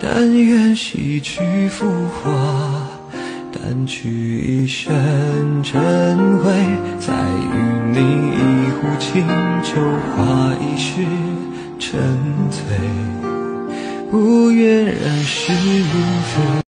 但愿喜剧浮华，掸去一身尘灰，再与你一壶清酒，话一世沉醉，不愿染是如醉。